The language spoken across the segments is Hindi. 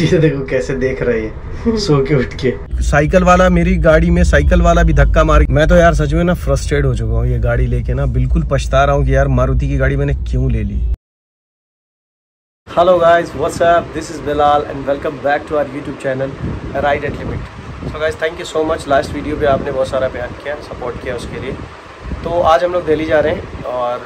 ये देखो कैसे देख रही है सो के उठ के। साइकिल वाला, मेरी गाड़ी में साइकिल वाला भी धक्का मार। मैं तो यार सच में ना फ्रस्ट्रेट हो चुका हूँ ये गाड़ी लेके ना, बिल्कुल पछता रहा हूँ कि यार मारुति की गाड़ी मैंने क्यों ले ली। Hello guys, what's up, this is Bilal and welcome back to our YouTube channel Ride at Limit. So guys, thank you so much, last video पे आपने बहुत सारा प्यार किया, सपोर्ट किया, उसके लिए। तो आज हम लोग दिल्ली जा रहे हैं और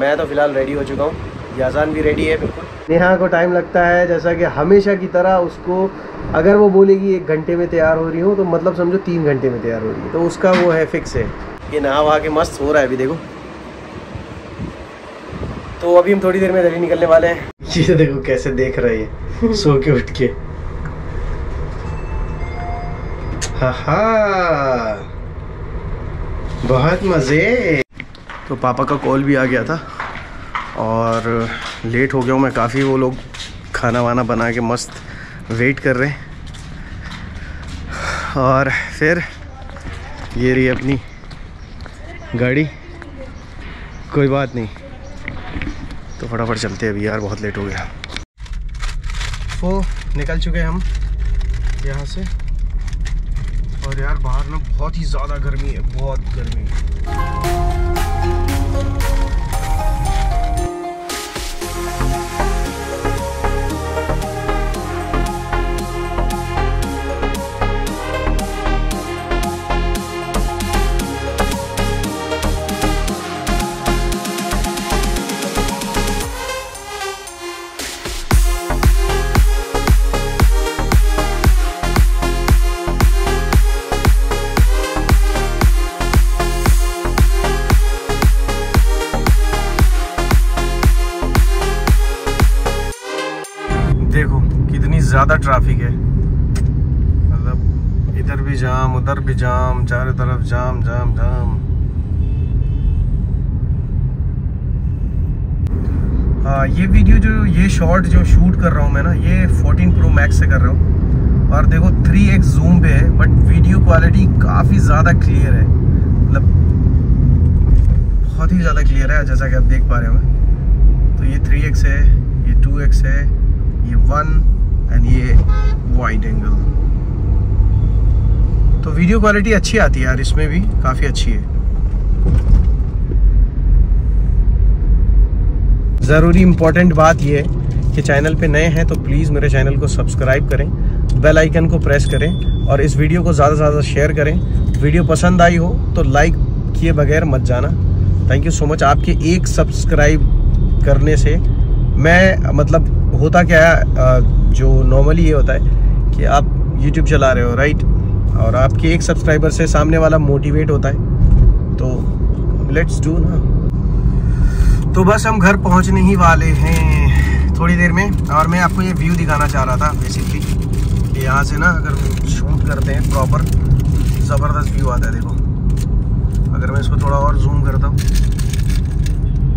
मैं तो फ़िलहाल रेडी हो चुका हूँ, याजान भी रेडी है बिल्कुल। नेहा को टाइम लगता है, जैसा कि हमेशा की तरह उसको अगर वो बोलेगी 1 घंटे में तैयार हो रही हूँ तो मतलब समझो 3 घंटे में तैयार हो रही है, तो उसका वो है, फिक्स है। ये नहा वहा के मस्त हो रहा है अभी देखो। तो अभी हम थोड़ी देर में दिल्ली निकलने वाले हैं। ये देखो कैसे देख रही है सो के उठ के। बहुत मज़े। तो पापा का कॉल भी आ गया था और लेट हो गया हूँ मैं काफ़ी। वो लोग खाना वाना बना के मस्त वेट कर रहे हैं। और फिर ये रही अपनी गाड़ी, कोई बात नहीं। तो फटाफट चलते हैं अभी, यार बहुत लेट हो गया। तो निकल चुके हैं हम यहाँ से। और यार बाहर ना बहुत ही ज़्यादा गर्मी है, बहुत गर्मी है। देखो कितनी ज़्यादा ट्रैफिक है, मतलब इधर भी जाम, उधर भी जाम, चारों तरफ जाम जाम जाम। ये वीडियो जो, ये शॉर्ट जो शूट कर रहा हूँ मैं ना, ये 14 प्रो मैक्स से कर रहा हूँ। और देखो 3x जूम पे है, बट वीडियो क्वालिटी काफ़ी ज़्यादा क्लियर है, मतलब बहुत ही ज़्यादा क्लियर है, जैसा कि आप देख पा रहे हो। तो ये 3x है, ये 2x है, ये 1 एंड ये वाइड एंगल। तो वीडियो क्वालिटी अच्छी आती है यार, इसमें भी काफ़ी अच्छी है। ज़रूरी इम्पोर्टेंट बात ये है कि चैनल पे नए हैं तो प्लीज़ मेरे चैनल को सब्सक्राइब करें, बेल आइकन को प्रेस करें और इस वीडियो को ज़्यादा से ज़्यादा शेयर करें। वीडियो पसंद आई हो तो लाइक किए बगैर मत जाना। Thank you so much. आपके एक सब्सक्राइब करने से मैं, मतलब होता क्या है, जो नॉर्मली ये होता है कि आप YouTube चला रहे हो राइट, और आपके एक सब्सक्राइबर से सामने वाला मोटिवेट होता है, तो लेट्स डू ना। तो बस हम घर पहुंचने ही वाले हैं थोड़ी देर में। और मैं आपको ये व्यू दिखाना चाह रहा था बेसिकली, कि यहाँ से ना अगर शूट करते हैं प्रॉपर, ज़बरदस्त व्यू आता है। देखो अगर मैं इसको थोड़ा और जूम करता हूँ,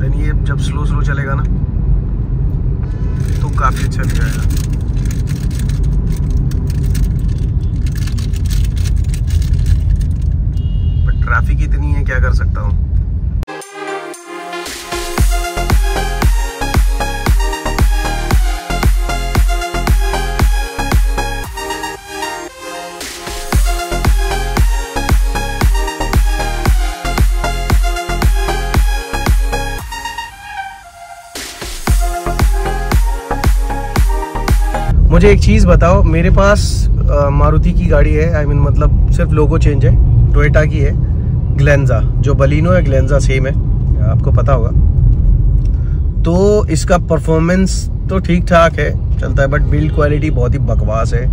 देन ये जब स्लो स्लो चलेगा ना तो काफी अच्छा भी आएगा। बट ट्रैफिक इतनी है, क्या कर सकता हूँ। मुझे एक चीज़ बताओ, मेरे पास मारुति की गाड़ी है, आई मीन मतलब सिर्फ लोगो चेंज है, टोयोटा की है ग्लेंजा, जो बलिनो है ग्लेंजा सेम है, आपको पता होगा। तो इसका परफॉर्मेंस तो ठीक ठाक है, चलता है, बट बिल्ड क्वालिटी बहुत ही बकवास है।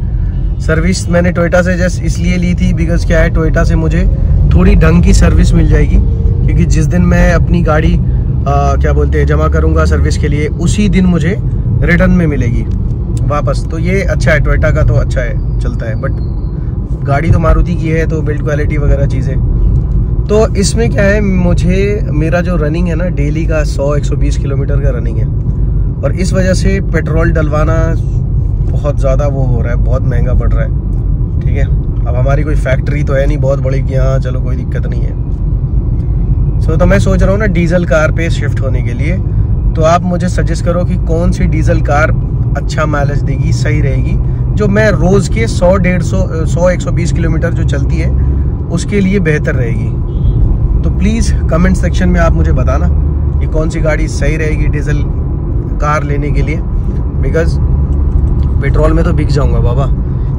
सर्विस मैंने टोयोटा से जस्ट इसलिए ली थी बिकॉज क्या है, टोयोटा से मुझे थोड़ी ढंग की सर्विस मिल जाएगी, क्योंकि जिस दिन मैं अपनी गाड़ी क्या बोलते हैं जमा करूँगा सर्विस के लिए, उसी दिन मुझे रिटर्न में मिलेगी वापस। तो ये अच्छा है, टोयोटा का तो अच्छा है, चलता है, बट गाड़ी तो मारुति की है, तो बिल्ड क्वालिटी वगैरह चीज़ें। तो इसमें क्या है, मुझे मेरा जो रनिंग है ना डेली का 100-120 किलोमीटर का रनिंग है, और इस वजह से पेट्रोल डलवाना बहुत ज़्यादा वो हो रहा है, बहुत महंगा पड़ रहा है। ठीक है, अब हमारी कोई फैक्ट्री तो है नहीं बहुत बड़ी कि हाँ चलो कोई दिक्कत नहीं है। तो मैं सोच रहा हूँ ना डीजल कार पर शिफ्ट होने के लिए, तो आप मुझे सजेस्ट करो कि कौन सी डीजल कार अच्छा माइलेज देगी, सही रहेगी। जो मैं रोज़ के 100-120 किलोमीटर जो चलती है उसके लिए बेहतर रहेगी। तो प्लीज़ कमेंट सेक्शन में आप मुझे बताना कि कौन सी गाड़ी सही रहेगी डीजल कार लेने के लिए, बिकॉज पेट्रोल में तो बिक जाऊंगा बाबा,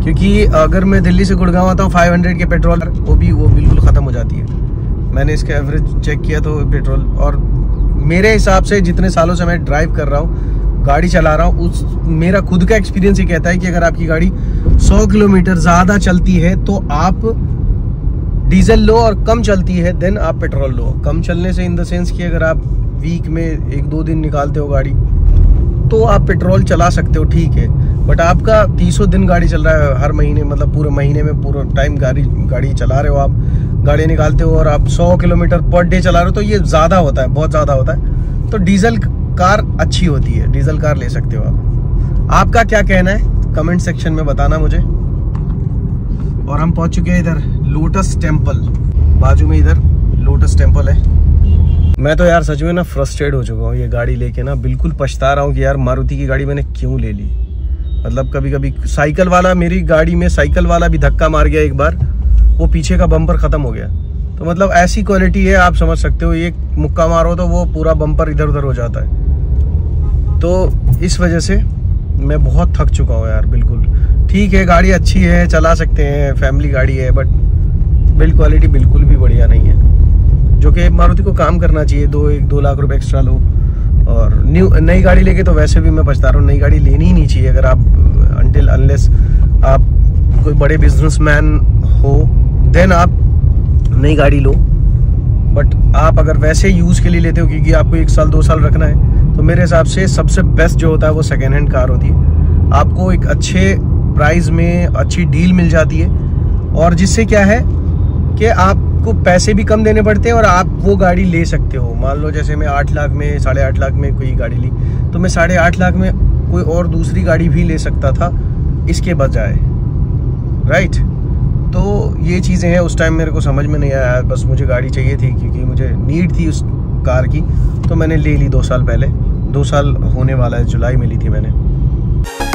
क्योंकि अगर मैं दिल्ली से गुड़गांव आता हूँ 500 के पेट्रोल, वो बिल्कुल ख़त्म हो जाती है। मैंने इसका एवरेज चेक किया तो पेट्रोल, और मेरे हिसाब से जितने सालों से मैं ड्राइव कर रहा हूँ, गाड़ी चला रहा हूँ, उस मेरा खुद का एक्सपीरियंस ये कहता है कि अगर आपकी गाड़ी 100 किलोमीटर ज़्यादा चलती है तो आप डीजल लो, और कम चलती है देन आप पेट्रोल लो। कम चलने से इन द सेंस कि अगर आप वीक में 1-2 दिन निकालते हो गाड़ी तो आप पेट्रोल चला सकते हो, ठीक है। बट आपका 300 दिन गाड़ी चल रहा है हर महीने, मतलब पूरे महीने में पूरा टाइम गाड़ी चला रहे हो, आप गाड़ी निकालते हो और आप 100 किलोमीटर पर डे चला रहे हो, तो ये ज़्यादा होता है, बहुत ज़्यादा होता है। तो डीजल कार अच्छी होती है, डीजल कार ले सकते हो आप। आपका क्या कहना है कमेंट सेक्शन में बताना मुझे। और हम पहुंच चुके हैं इधर लोटस टेम्पल, बाजू में इधर लोटस टेम्पल है। मैं तो यार सच में ना फ्रस्ट्रेट हो चुका हूँ ये गाड़ी लेके, ना बिल्कुल पछता रहा हूँ कि यार मारुति की गाड़ी मैंने क्यों ले ली। मतलब कभी कभी साइकिल वाला, मेरी गाड़ी में साइकिल वाला भी धक्का मार गया एक बार, वो पीछे का बम्पर ख़त्म हो गया। तो मतलब ऐसी क्वालिटी है, आप समझ सकते हो, ये मुक्का मारो तो वो पूरा बम्पर इधर उधर हो जाता है। तो इस वजह से मैं बहुत थक चुका हूँ यार, बिल्कुल। ठीक है, गाड़ी अच्छी है, चला सकते हैं, फैमिली गाड़ी है, बट बिल्ड क्वालिटी बिल्कुल भी बढ़िया नहीं है, जो कि मारुति को काम करना चाहिए। 2 लाख रुपए एक्स्ट्रा लो, और नई गाड़ी लेके तो वैसे भी मैं पछता रहा हूँ, नई गाड़ी लेनी ही नहीं चाहिए। अगर आप अनटिल अनलेस आप कोई बड़े बिजनेसमैन हो देन आप नई गाड़ी लो, बट आप अगर वैसे यूज़ के लिए लेते हो क्योंकि आपको 1-2 साल रखना है, तो मेरे हिसाब से सबसे बेस्ट जो होता है वो सेकेंड हैंड कार होती है। आपको एक अच्छे प्राइस में अच्छी डील मिल जाती है, और जिससे क्या है कि आपको पैसे भी कम देने पड़ते हैं और आप वो गाड़ी ले सकते हो। मान लो जैसे मैं 8 लाख में, 8.5 लाख में कोई गाड़ी ली, तो मैं 8.5 लाख में कोई और दूसरी गाड़ी भी ले सकता था इसके बजाय, राइट। तो ये चीज़ें हैं, उस टाइम मेरे को समझ में नहीं आया, बस मुझे गाड़ी चाहिए थी क्योंकि मुझे नीड थी उस कार की, तो मैंने ले ली 2 साल पहले, 2 साल होने वाला है, जुलाई में ली थी मैंने।